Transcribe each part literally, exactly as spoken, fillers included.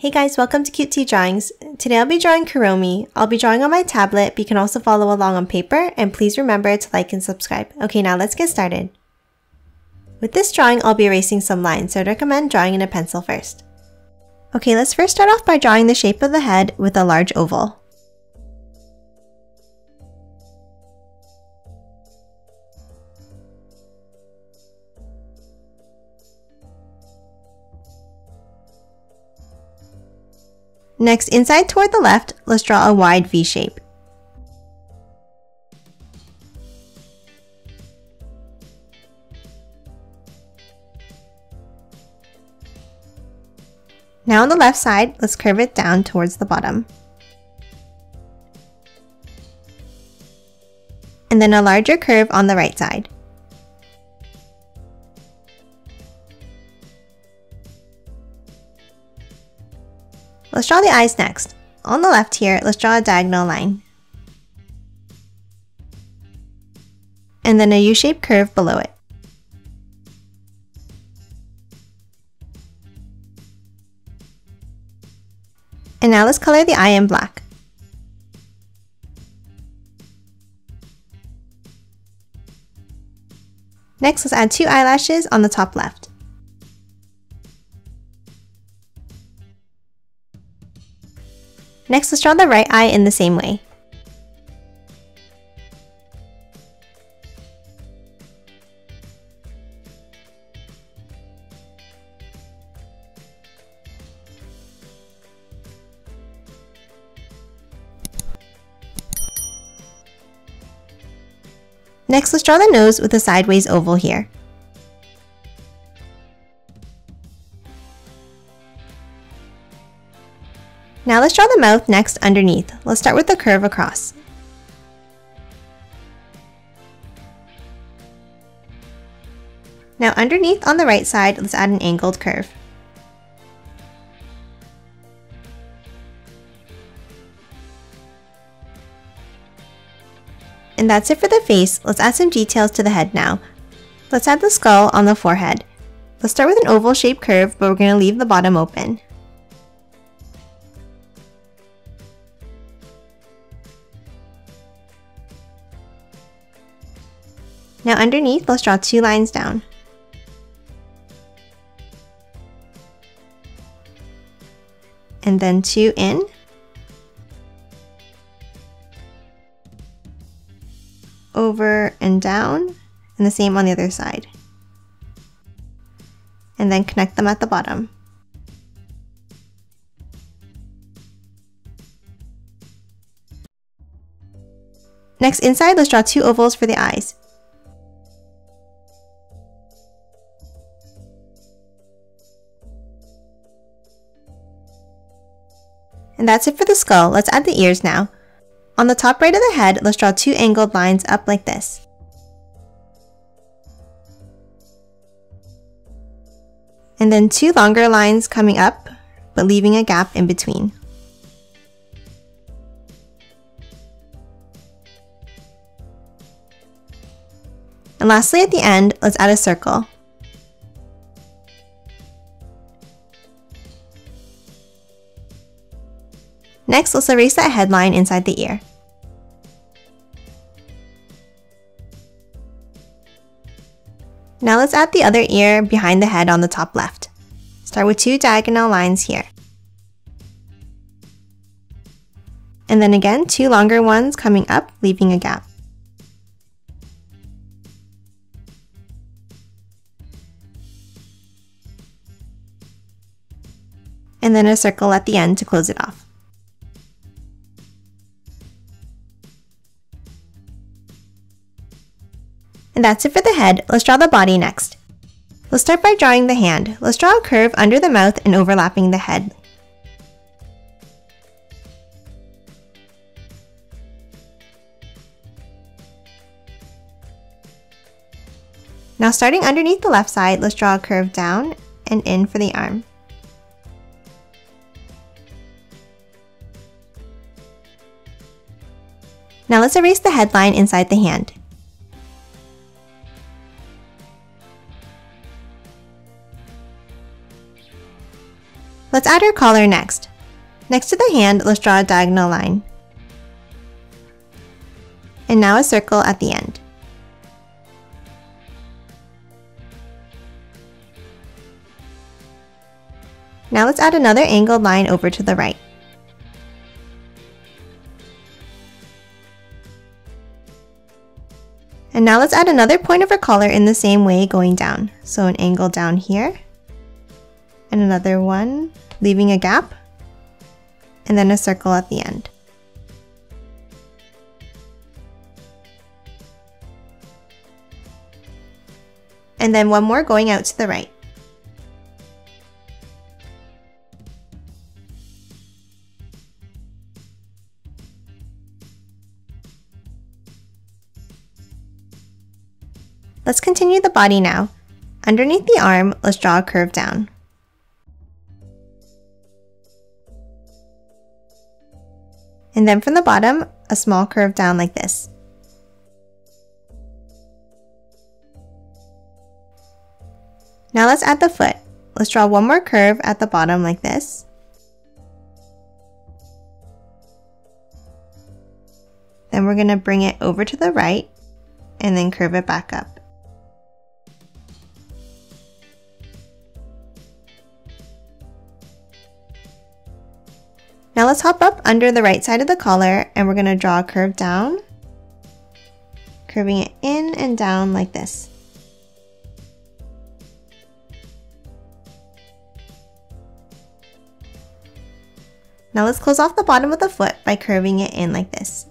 Hey guys, welcome to Cute Tea Drawings. Today I'll be drawing Kuromi. I'll be drawing on my tablet, but you can also follow along on paper, and please remember to like and subscribe. Okay, now let's get started. With this drawing, I'll be erasing some lines, so I'd recommend drawing in a pencil first. Okay, let's first start off by drawing the shape of the head with a large oval. Next, inside toward the left, let's draw a wide V shape. Now on the left side, let's curve it down towards the bottom. And then a larger curve on the right side. Let's draw the eyes next. On the left here, let's draw a diagonal line. And then a U-shaped curve below it. And now let's color the eye in black. Next, let's add two eyelashes on the top left. Next, let's draw the right eye in the same way. Next, let's draw the nose with a sideways oval here. Now let's draw the mouth next underneath. Let's start with the curve across. Now underneath on the right side, let's add an angled curve. And that's it for the face. Let's add some details to the head now. Let's add the skull on the forehead. Let's start with an oval-shaped curve, but we're going to leave the bottom open. Now underneath, let's draw two lines down. And then two in. Over and down. And the same on the other side. And then connect them at the bottom. Next, inside, let's draw two ovals for the eyes. And that's it for the skull. Let's add the ears now. On the top right of the head, let's draw two angled lines up like this. And then two longer lines coming up, but leaving a gap in between. And lastly, at the end, let's add a circle. Next, let's erase that headline inside the ear. Now let's add the other ear behind the head on the top left. Start with two diagonal lines here. And then again, two longer ones coming up, leaving a gap. And then a circle at the end to close it off. And that's it for the head. Let's draw the body next. Let's start by drawing the hand. Let's draw a curve under the mouth and overlapping the head. Now starting underneath the left side, let's draw a curve down and in for the arm. Now let's erase the headline inside the hand. Let's add our collar next. Next to the hand, let's draw a diagonal line. And now a circle at the end. Now let's add another angled line over to the right. And now let's add another point of our collar in the same way going down. So an angle down here, and another one, leaving a gap, and then a circle at the end. And then one more going out to the right. Let's continue the body now. Underneath the arm, let's draw a curve down. And then from the bottom, a small curve down like this. Now let's add the foot. Let's draw one more curve at the bottom like this. Then we're going to bring it over to the right and then curve it back up. Now let's hop up under the right side of the collar and we're going to draw a curve down, curving it in and down like this. Now let's close off the bottom of the foot by curving it in like this.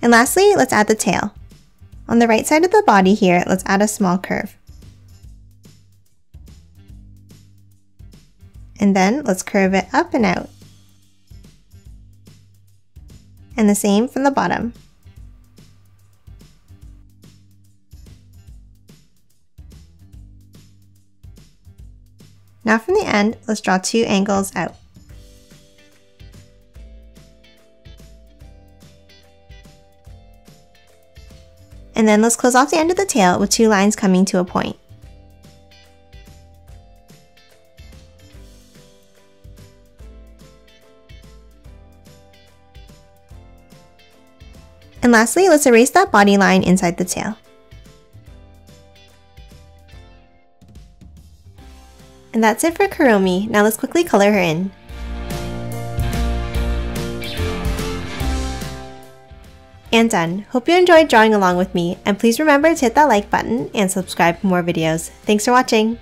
And lastly, let's add the tail. On the right side of the body here, let's add a small curve. And then let's curve it up and out. And the same from the bottom. Now from the end, let's draw two angles out. And then let's close off the end of the tail with two lines coming to a point. And lastly, let's erase that body line inside the tail. And that's it for Kuromi. Now let's quickly color her in. And done. Hope you enjoyed drawing along with me, and please remember to hit that like button and subscribe for more videos. Thanks for watching!